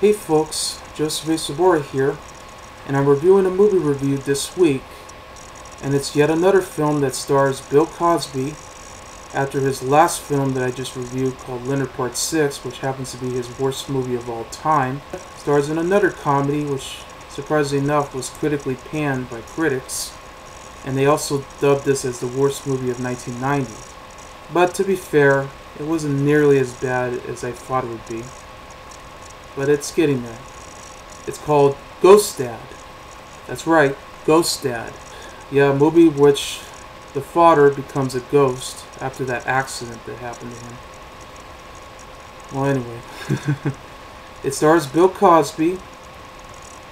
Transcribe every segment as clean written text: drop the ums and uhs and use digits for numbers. Hey folks, Joseph A. Sobora here, and I'm reviewing a movie review this week, and it's yet another film that stars Bill Cosby after his last film that I just reviewed called Leonard Part 6, which happens to be his worst movie of all time. It stars in another comedy, which surprisingly enough was critically panned by critics, and they also dubbed this as the worst movie of 1990. But to be fair, it wasn't nearly as bad as I thought it would be. But it's getting there. It's called Ghost Dad. That's right, Ghost Dad. Yeah, a movie which the father becomes a ghost after that accident that happened to him. Well, anyway. It stars Bill Cosby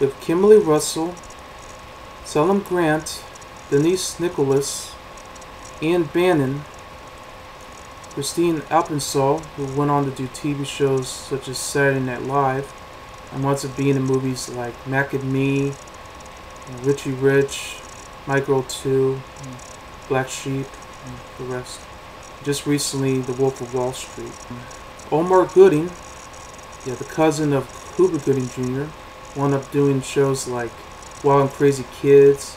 with Kimberly Russell, Selim Grant, Denise Nicholas, Ian Bannen, Christine Alpinsall, who went on to do TV shows such as Saturday Night Live, and wants to be in movies like Mac and Me, Richie Rich, My Girl Two, Black Sheep, and the rest. Just recently, The Wolf of Wall Street. Omar Gooding, yeah, the cousin of Hoover Gooding Jr., wound up doing shows like Wild and Crazy Kids,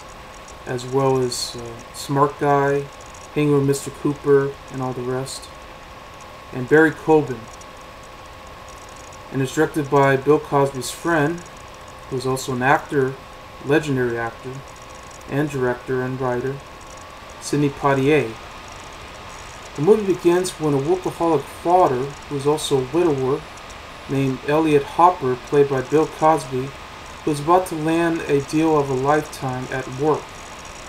as well as Smart Guy, Hanging with Mr. Cooper, and all the rest. And Barry Colvin. And it's directed by Bill Cosby's friend, who's also an actor, legendary actor, and director and writer, Sidney Poitier. The movie begins when a workaholic father, who's also a widower, named Elliot Hopper, played by Bill Cosby, who's about to land a deal of a lifetime at work,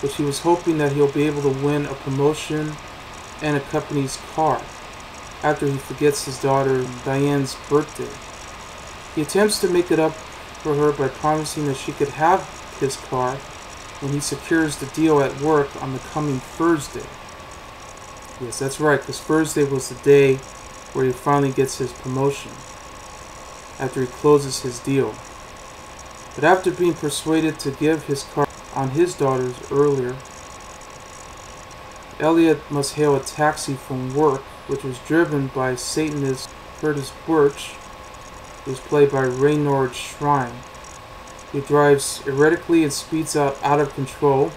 which he was hoping that he'll be able to win a promotion and a company's car after he forgets his daughter Diane's birthday. He attempts to make it up for her by promising that she could have his car when he secures the deal at work on the coming Thursday. Yes, that's right, because Thursday was the day where he finally gets his promotion after he closes his deal. But after being persuaded to give his car on his daughter's earlier, Elliot must hail a taxi from work, which was driven by Satanist Curtis Birch, who's played by Raynor Shrine, who drives erratically and speeds out of control.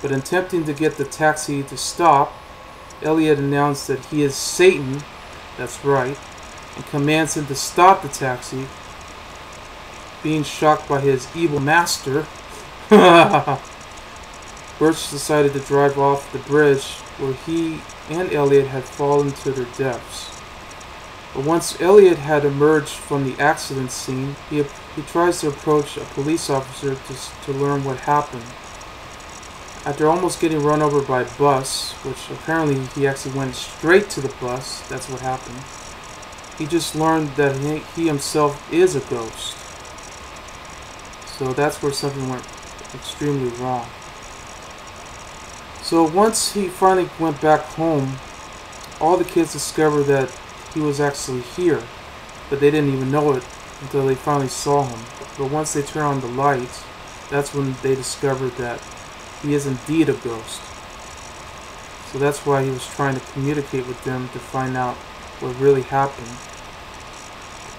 But in attempting to get the taxi to stop, Elliot announced that he is Satan, that's right, and commands him to stop the taxi, being shocked by his evil master. Birch decided to drive off the bridge where he and Elliot had fallen to their deaths. But once Elliot had emerged from the accident scene, he tries to approach a police officer to learn what happened. After almost getting run over by a bus, which apparently he actually went straight to the bus, that's what happened, he just learned that he himself is a ghost. So that's where something went extremely wrong. So once he finally went back home, all the kids discovered that he was actually here, but they didn't even know it until they finally saw him. But once they turned on the lights, that's when they discovered that he is indeed a ghost. So that's why he was trying to communicate with them to find out what really happened.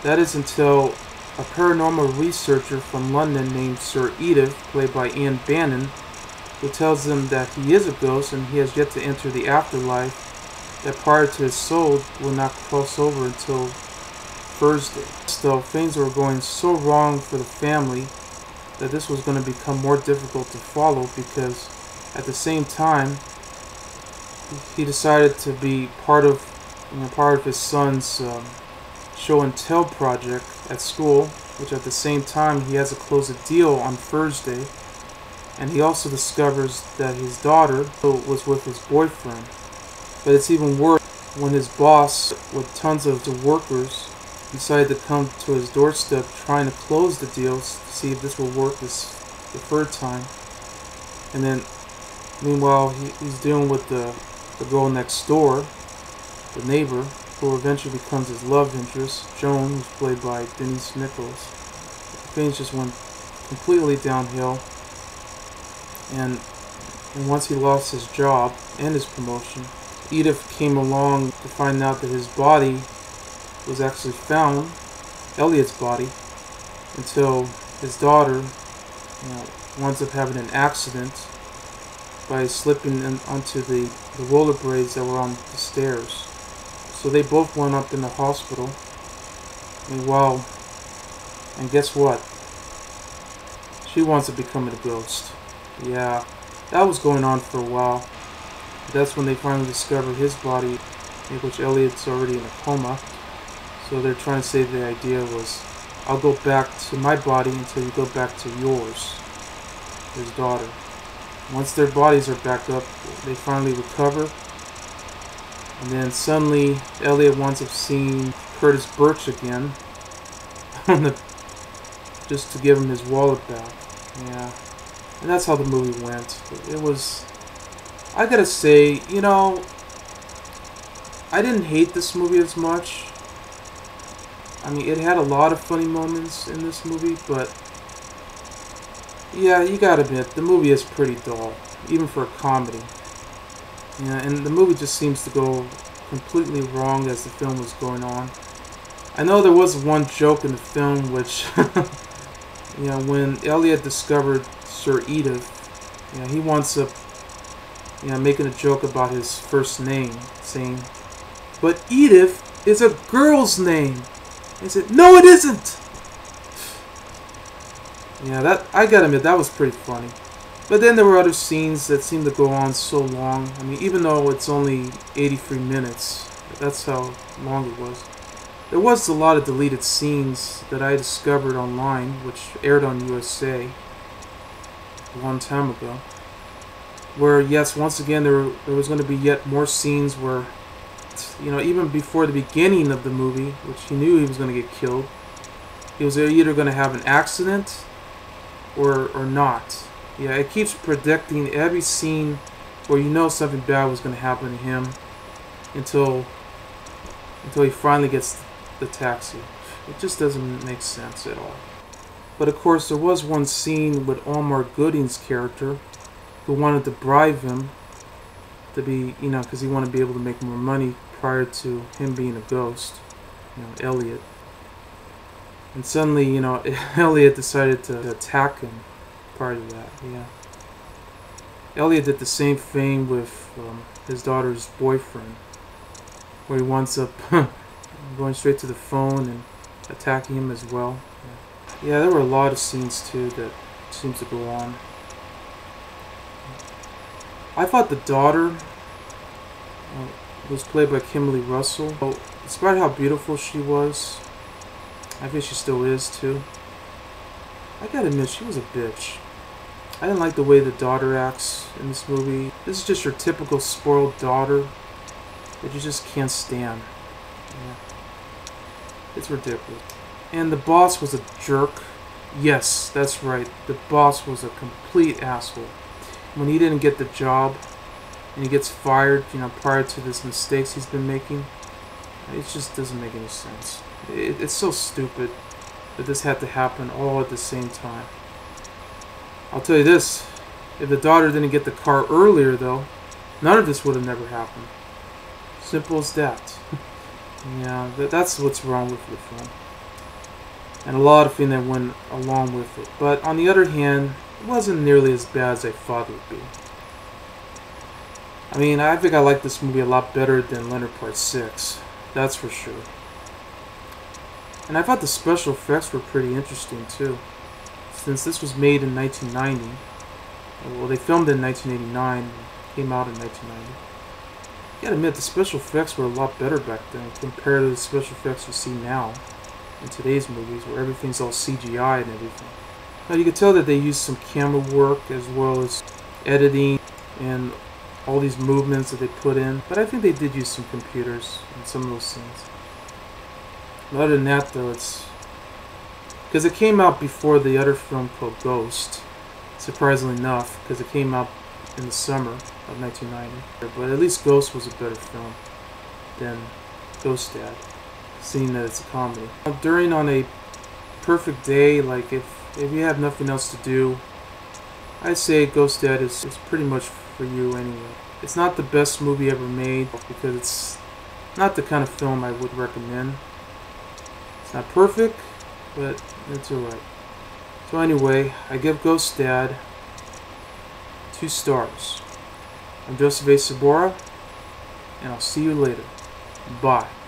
That is until a paranormal researcher from London named Sir Edith, played by Ian Bannen, who tells them that he is a ghost and he has yet to enter the afterlife, that prior to his soul will not cross over until Thursday. So things were going so wrong for the family that this was going to become more difficult to follow, because at the same time he decided to be part of his son's show and tell project at school, which at the same time he has to close a deal on Thursday, and he also discovers that his daughter was with his boyfriend. But it's even worse when his boss, with tons of the workers, decided to come to his doorstep trying to close the deal to see if this will work the third time. And then meanwhile he's dealing with the girl next door, the neighbor, who eventually becomes his love interest, Joan, who's played by Denise Nicholas. Things just went completely downhill, and once he lost his job and his promotion, Edith came along to find out that his body was actually found, Elliot's body, until his daughter winds up having an accident by slipping onto the roller blades that were on the stairs. So they both wound up in the hospital. Meanwhile, and guess what? She wants to become a ghost. Yeah, that was going on for a while. But that's when they finally discovered his body, in which Elliot's already in a coma. So they're trying to say the idea was, I'll go back to my body until you go back to yours, his daughter. Once their bodies are back up, they finally recover. And then suddenly, Elliot winds up seeing Curtis Birch again, just to give him his wallet back. Yeah, and that's how the movie went. It was, I gotta say, you know, I didn't hate this movie as much. I mean, it had a lot of funny moments in this movie, but yeah, you gotta admit, the movie is pretty dull, even for a comedy. Yeah, and the movie just seems to go completely wrong as the film was going on. I know there was one joke in the film which, you know, when Elliot discovered Sir Edith, you know, he winds up, you know, making a joke about his first name, saying, "But Edith is a girl's name." He said, "No, it isn't." Yeah, that, I gotta admit, that was pretty funny. But then there were other scenes that seemed to go on so long. I mean, even though it's only 83 minutes, that's how long it was. There was a lot of deleted scenes that I discovered online, which aired on USA a long time ago, where, yes, once again, there was going to be yet more scenes where, you know, even before the beginning of the movie, which he knew he was going to get killed, he was either going to have an accident or not. Yeah, it keeps predicting every scene where you know something bad was going to happen to him until he finally gets the taxi. It just doesn't make sense at all. But of course, there was one scene with Omar Gooding's character who wanted to bribe him to be, you know, because he wanted to be able to make more money prior to him being a ghost, you know, Elliot. And suddenly, you know, Elliot decided to attack him. Part of that, yeah. Elliot did the same thing with his daughter's boyfriend, where he winds up going straight to the phone and attacking him as well. Yeah. Yeah, there were a lot of scenes too that seems to go on. I thought the daughter was played by Kimberly Russell. Oh, despite how beautiful she was, I think she still is too. I gotta admit, she was a bitch. I didn't like the way the daughter acts in this movie. This is just your typical spoiled daughter that you just can't stand. Yeah. It's ridiculous. And the boss was a jerk. Yes, that's right. The boss was a complete asshole. When he didn't get the job and he gets fired, you know, prior to these mistakes he's been making, it just doesn't make any sense. It's so stupid that this had to happen all at the same time. I'll tell you this, if the daughter didn't get the car earlier though, none of this would have never happened. Simple as that. Yeah, that's what's wrong with the film. And a lot of things that went along with it. But on the other hand, it wasn't nearly as bad as I thought it would be. I mean, I think I like this movie a lot better than Leonard Part 6. That's for sure. And I thought the special effects were pretty interesting too. Since this was made in 1990, well, they filmed in 1989 and came out in 1990. I gotta admit, the special effects were a lot better back then compared to the special effects you see now in today's movies where everything's all CGI and everything. Now you can tell that they used some camera work as well as editing and all these movements that they put in, but I think they did use some computers in some of those scenes. Other than that, though, it's because it came out before the other film called Ghost, surprisingly enough, because it came out in the summer of 1990. But at least Ghost was a better film than Ghost Dad, seeing that it's a comedy. During on a perfect day, like if you have nothing else to do, I'd say Ghost Dad is pretty much for you anyway. It's not the best movie ever made because it's not the kind of film I would recommend. It's not perfect, but that's alright. So anyway, I give Ghost Dad 2 stars. I'm Joseph A. Sobora, and I'll see you later. Bye.